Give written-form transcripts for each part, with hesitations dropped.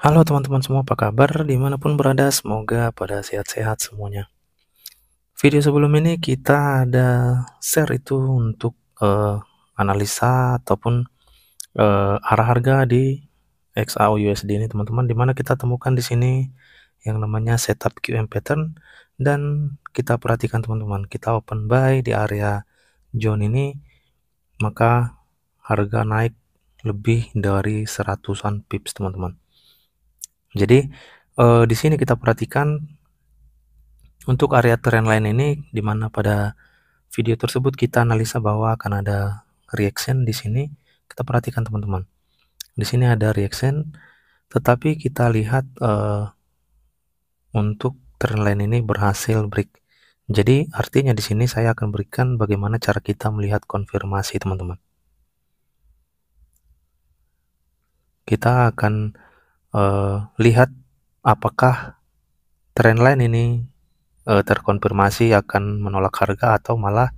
Halo teman-teman semua, apa kabar dimanapun berada, semoga pada sehat-sehat semuanya. Video sebelum ini kita ada share itu untuk analisa ataupun arah harga di XAU/USD ini teman-teman, dimana kita temukan di sini yang namanya setup QM pattern. Dan kita perhatikan teman-teman, kita open buy di area zone ini, maka harga naik lebih dari 100-an pips teman-teman. Jadi di sini kita perhatikan untuk area trend line ini, dimana pada video tersebut kita analisa bahwa akan ada reaction di sini. Kita perhatikan teman-teman, di sini ada reaction, tetapi kita lihat untuk trend line ini berhasil break. Jadi artinya di sini saya akan berikan bagaimana cara kita melihat konfirmasi teman-teman. Kita akan lihat apakah trendline ini terkonfirmasi akan menolak harga atau malah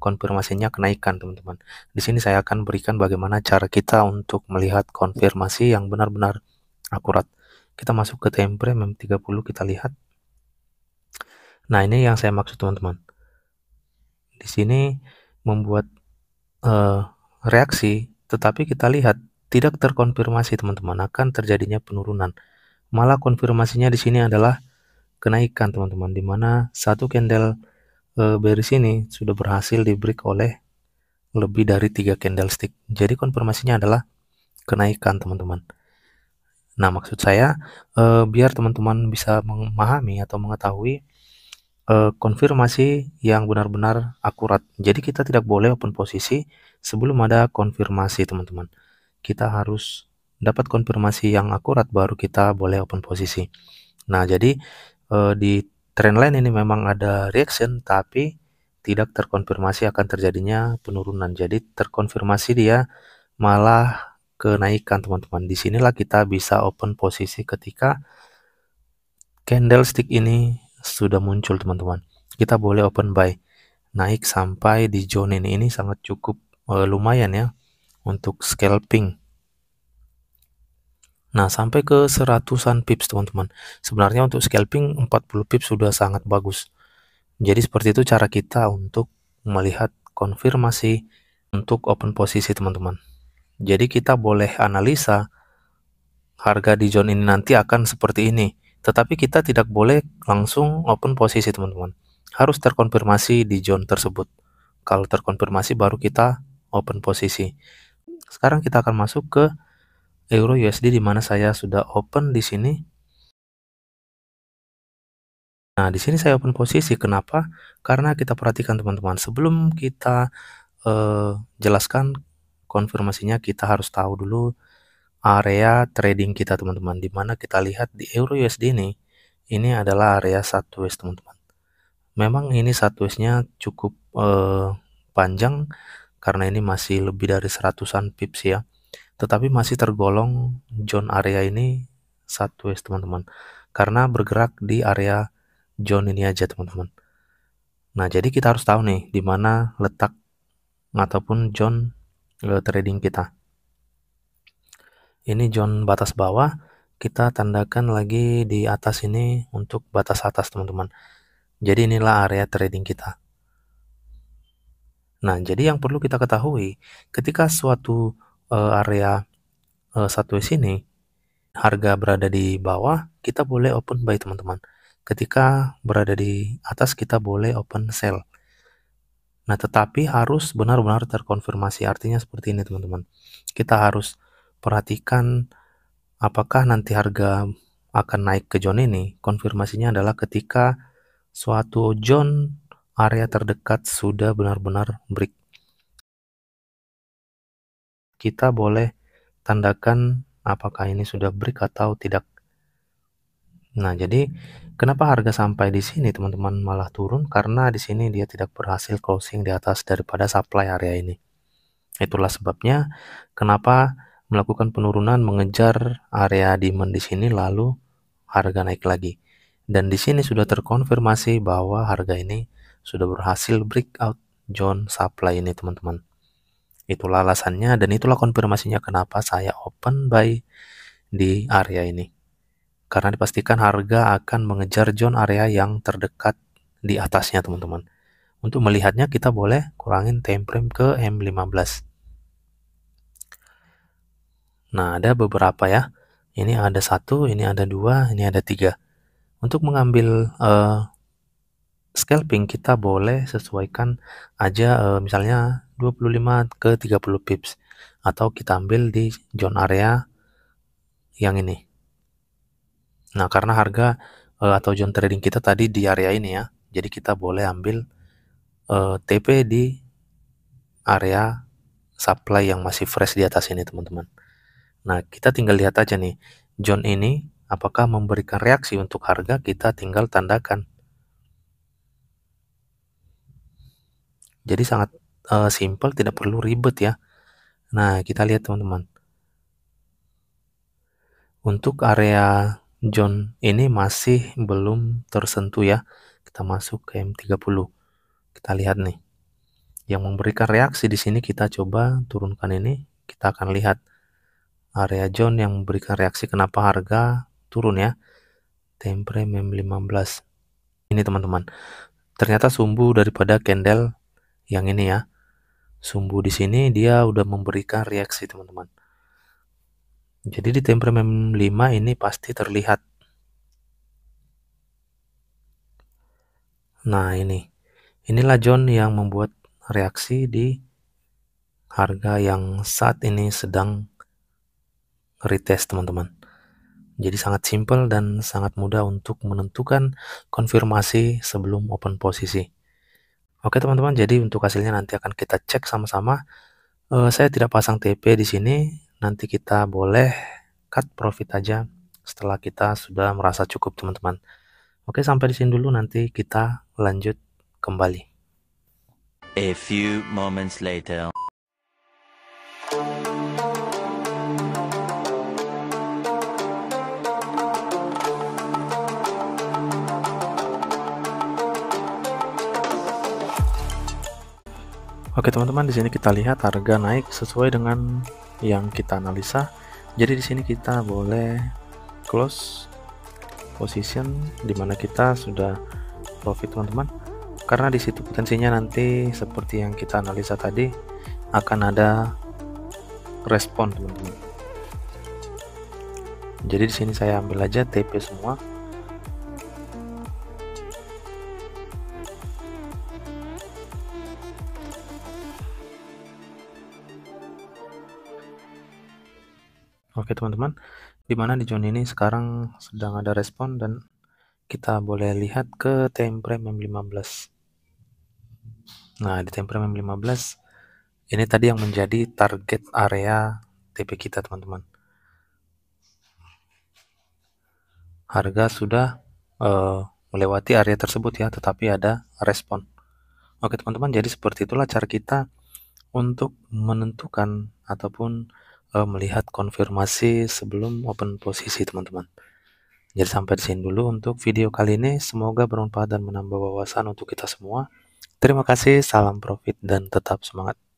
konfirmasinya kenaikan teman-teman. Di sini saya akan berikan bagaimana cara kita untuk melihat konfirmasi yang benar-benar akurat. Kita masuk ke time frame M30, kita lihat. Nah, ini yang saya maksud teman-teman. Di sini membuat reaksi, tetapi kita lihat tidak terkonfirmasi teman-teman akan terjadinya penurunan, malah konfirmasinya di sini adalah kenaikan teman-teman, dimana satu candle bearish ini sudah berhasil di break oleh lebih dari 3 candlestick. Jadi konfirmasinya adalah kenaikan teman-teman. Nah, maksud saya biar teman-teman bisa memahami atau mengetahui konfirmasi yang benar-benar akurat. Jadi kita tidak boleh open posisi sebelum ada konfirmasi teman-teman. Kita harus dapat konfirmasi yang akurat baru kita boleh open posisi. Nah, jadi di trendline ini memang ada reaction, tapi tidak terkonfirmasi akan terjadinya penurunan. Jadi terkonfirmasi dia malah kenaikan teman-teman. Di sinilah kita bisa open posisi ketika candlestick ini sudah muncul teman-teman. Kita boleh open buy naik sampai di zone ini sangat cukup lumayan ya untuk scalping. Nah, sampai ke 100-an pips teman-teman. Sebenarnya untuk scalping 40 pips sudah sangat bagus. Jadi seperti itu cara kita untuk melihat konfirmasi untuk open posisi teman-teman. Jadi kita boleh analisa harga di zone ini nanti akan seperti ini, tetapi kita tidak boleh langsung open posisi teman-teman. Harus terkonfirmasi di zone tersebut. Kalau terkonfirmasi baru kita open posisi. Sekarang kita akan masuk ke euro USD, di mana saya sudah open di sini. Nah, di sini saya open posisi. Kenapa? Karena kita perhatikan teman-teman, sebelum kita jelaskan konfirmasinya, kita harus tahu dulu area trading kita teman-teman. Dimana kita lihat di euro USD ini adalah area sideways teman-teman. Memang ini sidewaysnya cukup panjang, karena ini masih lebih dari 100-an pips ya, tetapi masih tergolong zone area ini sideways teman-teman, karena bergerak di area zone ini aja teman-teman. Nah, jadi kita harus tahu nih di mana letak ataupun zone trading kita. Ini zone batas bawah, kita tandakan lagi di atas ini untuk batas atas teman-teman. Jadi inilah area trading kita. Nah, jadi yang perlu kita ketahui ketika suatu area sideways ini harga berada di bawah, kita boleh open buy teman-teman. Ketika berada di atas, kita boleh open sell. Nah, tetapi harus benar-benar terkonfirmasi. Artinya seperti ini teman-teman. Kita harus perhatikan apakah nanti harga akan naik ke zone ini. Konfirmasinya adalah ketika suatu zone area terdekat sudah benar-benar break. Kita boleh tandakan apakah ini sudah break atau tidak. Nah, jadi kenapa harga sampai di sini teman-teman malah turun? Karena di sini dia tidak berhasil closing di atas daripada supply area ini. Itulah sebabnya kenapa melakukan penurunan, mengejar area demand di sini, lalu harga naik lagi. Dan di sini sudah terkonfirmasi bahwa harga ini sudah berhasil breakout zone supply ini teman-teman. Itulah alasannya dan itulah konfirmasinya kenapa saya open buy di area ini. karena dipastikan harga akan mengejar zone area yang terdekat di atasnya, teman-teman. Untuk melihatnya kita boleh kurangin time frame ke M15. Nah, ada beberapa ya. Ini ada 1, ini ada 2, ini ada 3. Untuk mengambil scalping kita boleh sesuaikan aja, misalnya 25 ke 30 pips, atau kita ambil di zone area yang ini. Nah, karena harga atau zone trading kita tadi di area ini ya, jadi kita boleh ambil TP di area supply yang masih fresh di atas ini, teman-teman. Nah, kita tinggal lihat aja nih, zone ini apakah memberikan reaksi untuk harga, kita tinggal tandakan. Jadi sangat simple, tidak perlu ribet ya. Nah, kita lihat, teman-teman. Untuk area zone ini masih belum tersentuh ya. Kita masuk ke M30. Kita lihat nih. Yang memberikan reaksi di sini kita coba turunkan ini. Kita akan lihat area zone yang memberikan reaksi kenapa harga turun ya. Time frame M15. Ini, teman-teman. Ternyata sumbu daripada candle yang ini ya. Sumbu di sini dia udah memberikan reaksi, teman-teman. Jadi di time frame 5 ini pasti terlihat. Nah, inilah zone yang membuat reaksi di harga yang saat ini sedang retest, teman-teman. Jadi sangat simple dan sangat mudah untuk menentukan konfirmasi sebelum open posisi. Oke, teman-teman, jadi untuk hasilnya nanti akan kita cek sama-sama. Saya tidak pasang TP di sini. Nanti kita boleh cut profit aja setelah kita sudah merasa cukup, teman-teman. Oke, sampai di sini dulu, nanti kita lanjut kembali. A few moments later. Oke, teman-teman, di sini kita lihat harga naik sesuai dengan yang kita analisa. Jadi di sini kita boleh close position dimana kita sudah profit, teman-teman, karena di situ potensinya nanti seperti yang kita analisa tadi akan ada respon, teman-teman. Jadi di sini saya ambil aja TP semua. Oke, teman-teman, dimana di zone ini sekarang sedang ada respon, dan kita boleh lihat ke time frame M15. Nah, di time frame M15 ini tadi yang menjadi target area TP kita, teman-teman. Harga sudah melewati area tersebut ya, tetapi ada respon. Oke, teman-teman, jadi seperti itulah cara kita untuk menentukan ataupun melihat konfirmasi sebelum open posisi, teman-teman. Jadi sampai di sini dulu untuk video kali ini, semoga bermanfaat dan menambah wawasan untuk kita semua. Terima kasih, salam profit dan tetap semangat.